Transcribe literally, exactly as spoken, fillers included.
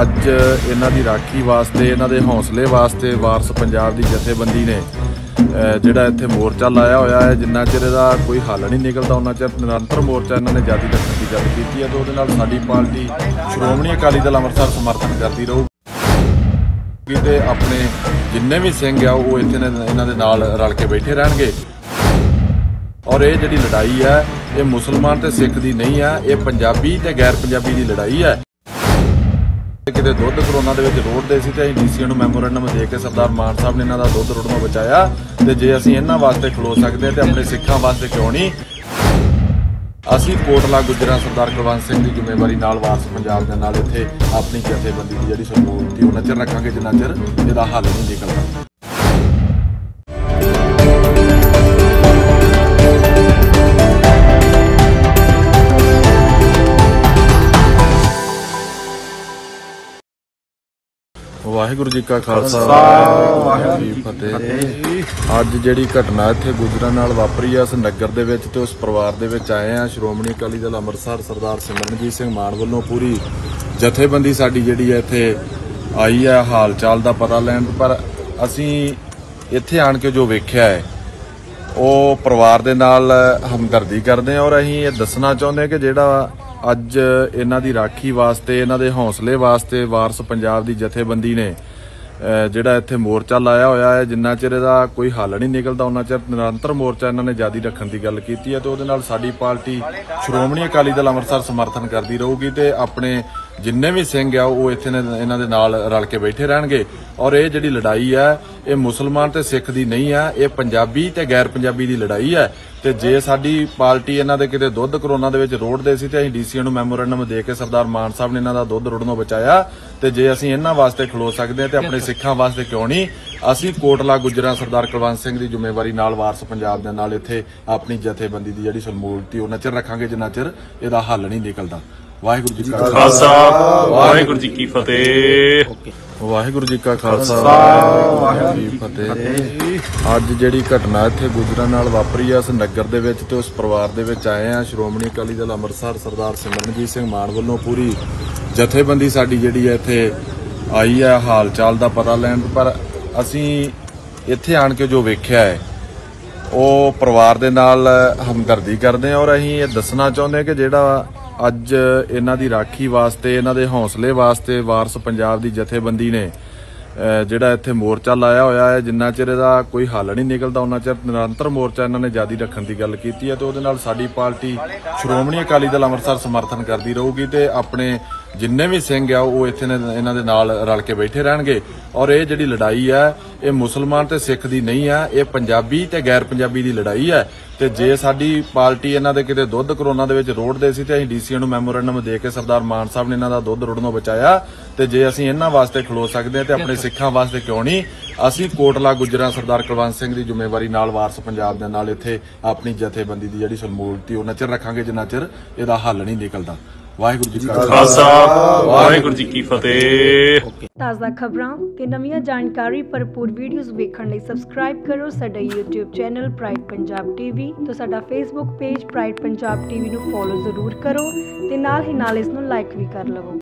ਅੱਜ ਇਹਨਾਂ ਦੀ ਰਾਖੀ ਵਾਸਤੇ, ਇਹਨਾਂ ਦੇ ਹੌਸਲੇ ਵਾਸਤੇ ਵਾਰਸ ਪੰਜਾਬ ਦੀ ਜਥੇਬੰਦੀ ਨੇ ਜਿਹੜਾ ਇੱਥੇ ਮੋਰਚਾ ਲਾਇਆ ਹੋਇਆ ਹੈ। ਜਿੰਨਾ ਚਿਰ ਇਹਦਾ ਕੋਈ ਹੱਲ ਨਹੀਂ ਨਿਕਲਦਾ ਉਹਨਾਂ ਚਿਰ ਨਿਰੰਤਰ ਮੋਰਚਾ ਇਹਨਾਂ ਨੇ ਜਾਰੀ ਰੱਖਣ ਦੀ ਗੱਲ ਕੀਤੀ ਹੈ, ਤੇ ਉਹਦੇ ਨਾਲ ਸਾਡੀ ਪਾਰਟੀ ਸ਼੍ਰੋਮਣੀ ਅਕਾਲੀ ਦਲ ਅੰਮ੍ਰਿਤਸਰ ਸਮਰਥਨ ਕਰਦੀ ਰਹੂਗੀ ਤੇ ਆਪਣੇ ਜਿੰਨੇ ਵੀ ਸਿੰਘ ਆ ਉਹ ਇੱਥੇ ਇਹਨਾਂ ਦੇ ਨਾਲ ਰਲ ਕੇ ਬੈਠੇ ਰਹਿਣਗੇ। और ये जिहड़ी लड़ाई है ये मुसलमान ते सिख दी नहीं है, ये पंजाबी ते गैर पंजाबी दी लड़ाई है। किते दुध करोना दे विच रोड़दे सी ते डीसी नूं मैमोरेंडम दे के सरदार मान साहब ने इन्हां दा दुध रोड़नों बचाया, ते जे असीं इन्हां वास्ते खलो सकदे ते अपने सिखां वास्ते क्यों नहीं। असीं कोटला गुजरा सरदार कुलवंत सिंह दी जिम्मेवारी नाल वारस पंजाब दे नाल इत्थे अपनी जथेबंदी दी जिहड़ी समूहती उन्हां चਿਰ रखांगे जिन्ना चਿਰ ਇਹਦਾ हल नहीं निकलदा। वाहिगुरू जी का खालसा वाहिगुरू जी की फतेह। अज जिहड़ी घटना इत्थे गुजरां नाल वापरी है, इस नगर दे विच ते उस परिवार दे विच आए हैं। श्रोमणी अकाली दल अंमृतसर सरदार सिमरनजीत सिंह मान वल्लों पूरी जथेबंदी साडी जिहड़ी है इत्थे आई है हाल चाल दा पता लैण। पर असीं इत्थे आण के जो वेख्या है ਉਹ ਪਰਿਵਾਰ ਦੇ ਨਾਲ ਹਮਦਰਦੀ ਕਰਦੇ ਹਾਂ, ਔਰ ਅਸੀਂ ਇਹ ਦੱਸਣਾ ਚਾਹੁੰਦੇ ਹਾਂ ਕਿ ਜਿਹੜਾ ਅੱਜ ਇਹਨਾਂ ਦੀ ਰਾਖੀ ਵਾਸਤੇ, ਇਹਨਾਂ ਦੇ ਹੌਸਲੇ ਵਾਸਤੇ ਵਾਰਸ ਪੰਜਾਬ ਦੀ ਜਥੇਬੰਦੀ ਨੇ ਜਿਹੜਾ ਇੱਥੇ ਮੋਰਚਾ ਲਾਇਆ ਹੋਇਆ ਹੈ। ਜਿੰਨਾ ਚਿਰ ਇਹਦਾ ਕੋਈ ਹੱਲ ਨਹੀਂ ਨਿਕਲਦਾ ਉਹਨਾਂ ਚਿਰ ਨਿਰੰਤਰ ਮੋਰਚਾ ਇਹਨਾਂ ਨੇ ਜਾਰੀ ਰੱਖਣ ਦੀ ਗੱਲ ਕੀਤੀ ਹੈ, ਤੇ ਉਹਦੇ ਨਾਲ ਸਾਡੀ ਪਾਰਟੀ ਸ਼੍ਰੋਮਣੀ ਅਕਾਲੀ ਦਲ ਅੰਮ੍ਰਿਤਸਰ ਸਮਰਥਨ ਕਰਦੀ ਰਹੂਗੀ ਤੇ ਆਪਣੇ जिन्ने भी सिंह आ वो इत्थे इन्हां दे नाल रल के बैठे रहणगे। और ये जिहड़ी लड़ाई है ये मुसलमान ते सिख दी नहीं है, ये पंजाबी ते गैर पंजाबी दी लड़ाई है। ते जे साडी पार्टी इन्हां दे किते दुध करोना दे विच रोड़दे सी ते असीं डीसी नूं मैमोरेंडम दे के सरदार मान साहब ने इन्हां दा दुध रोड़नों बचाया, ते जे असीं इन्हां वास्ते खलो सकदे ते अपने सिखां वास्ते क्यों नहीं। असीं कोटला गुजरां सरदार कुलवंत सिंह दी जिम्मेवारी नाल वारस पंजाब दे नाल इत्थे अपनी जथेबंदी दी जिहड़ी समूलती उन्ना चिर रखांगे जिन्ना चिर इहदा हल नहीं निकलदा। वाहिगुरू जी का खालसा वाहिगुरू जी की फतेह। वाहिगुरू जी का खालसा वाहिगुरू जी की फतेह। अज जिहड़ी घटना इत्थे गुजरां नाल वापरी है, इस नगर दे विच ते उस परिवार दे विच आए हैं। श्रोमणी अकाली दल अंमृतसर सरदार सिमरनजीत सिंह मान वल्लों पूरी जथेबंदी साडी जिहड़ी है इत्थे आई है हाल चाल दा पता लैण। पर असीं इत्थे आण के जो वेख्या है ਉਹ परिवार दे नाल हमदर्दी करदे हां, और असीं ये दस्सना चाहुंदे कि जेहड़ा ਅੱਜ ਇਹਨਾਂ ਦੀ ਰਾਖੀ ਵਾਸਤੇ, ਇਹਨਾਂ ਦੇ ਹੌਸਲੇ ਵਾਸਤੇ ਵਾਰਸ ਪੰਜਾਬ ਦੀ ਜਥੇਬੰਦੀ ਨੇ ਜਿਹੜਾ ਇੱਥੇ ਮੋਰਚਾ ਲਾਇਆ ਹੋਇਆ ਹੈ। ਜਿੰਨਾ ਚਿਰ ਇਹਦਾ ਕੋਈ ਹੱਲ ਨਹੀਂ ਨਿਕਲਦਾ ਉਹਨਾਂ ਚਿਰ ਨਿਰੰਤਰ ਮੋਰਚਾ ਇਹਨਾਂ ਨੇ ਜਾਰੀ ਰੱਖਣ ਦੀ ਗੱਲ ਕੀਤੀ ਹੈ, ਤੇ ਉਹਦੇ ਨਾਲ ਸਾਡੀ ਪਾਰਟੀ ਸ਼੍ਰੋਮਣੀ ਅਕਾਲੀ ਦਲ ਅੰਮ੍ਰਿਤਸਰ ਸਮਰਥਨ ਕਰਦੀ ਰਹੂਗੀ ਤੇ ਆਪਣੇ ਜਿੰਨੇ ਵੀ ਸਿੰਘ ਆ ਉਹ ਇੱਥੇ ਇਹਨਾਂ ਦੇ ਨਾਲ ਰਲ ਕੇ ਬੈਠੇ ਰਹਿਣਗੇ। ਔਰ ਇਹ ਜਿਹੜੀ ਲੜਾਈ ਹੈ ਇਹ ਮੁਸਲਮਾਨ ਤੇ ਸਿੱਖ ਦੀ ਨਹੀਂ ਹੈ, ਇਹ ਪੰਜਾਬੀ ਤੇ ਗੈਰ ਪੰਜਾਬੀ ਦੀ ਲੜਾਈ ਹੈ। ਤੇ ਜੇ ਸਾਡੀ ਪਾਰਟੀ ਇਹਨਾਂ ਦੇ ਕਿਤੇ ਦੁੱਧ ਕਰੋਨਾ ਦੇ ਵਿੱਚ ਰੋੜਦੇ ਸੀ ਤੇ ਅਸੀਂ ਡੀਸੀ ਨੂੰ ਮੈਮੋਰੈਂਡਮ ਦੇ ਕੇ ਸਰਦਾਰ ਮਾਨ ਸਾਹਿਬ ਨੇ ਇਹਨਾਂ ਦਾ ਦੁੱਧ ਰੋੜਨੋਂ ਬਚਾਇਆ, ਤੇ ਜੇ ਅਸੀਂ ਇਹਨਾਂ ਵਾਸਤੇ ਖਲੋ ਸਕਦੇ ਤੇ ਆਪਣੇ ਸਿੱਖਾਂ ਵਾਸਤੇ ਕਿਉਂ ਨਹੀਂ। ਅਸੀਂ ਕੋਟਲਾ ਗੁਜਰਾਂ ਸਰਦਾਰ ਕੁਲਵੰਤ ਸਿੰਘ ਦੀ ਜ਼ਿੰਮੇਵਾਰੀ ਨਾਲ ਵਾਰਸ ਪੰਜਾਬ ਦੇ ਨਾਲ ਇੱਥੇ ਆਪਣੀ ਜਥੇਬੰਦੀ ਦੀ ਜਿਹੜੀ ਸਮੂਲਤੀ ਉਹਨਾਂ ਚਿਰ ਰੱਖਾਂਗੇ ਜਿੰਨਾ ਚਿਰ ਇਹਦਾ ਹੱਲ ਨਹੀਂ ਨਿਕਲਦਾ। ਵਾਹਿਗੁਰੂ ਜੀ ਕਾ ਖਾਲਸਾ ਵਾਹਿਗੁਰੂ ਜੀ ਕੀ ਫਤਿਹ। ਤਾਜ਼ਾ ਖਬਰਾਂ ਤੇ ਨਵੀਆਂ ਜਾਣਕਾਰੀ ਭਰਪੂਰ ਵੀਡੀਓਜ਼ ਵੇਖਣ ਲਈ ਸਬਸਕ੍ਰਾਈਬ ਕਰੋ ਸਾਡਾ YouTube channel pride Punjab TV, ਤੇ ਸਾਡਾ Facebook page pride Punjab TV ਨੂੰ ਫੋਲੋ ਜ਼ਰੂਰ ਕਰੋ, ਤੇ ਨਾਲ ਹੀ ਨਾਲ ਇਸ ਨੂੰ ਲਾਈਕ ਵੀ ਕਰ ਲਵੋ।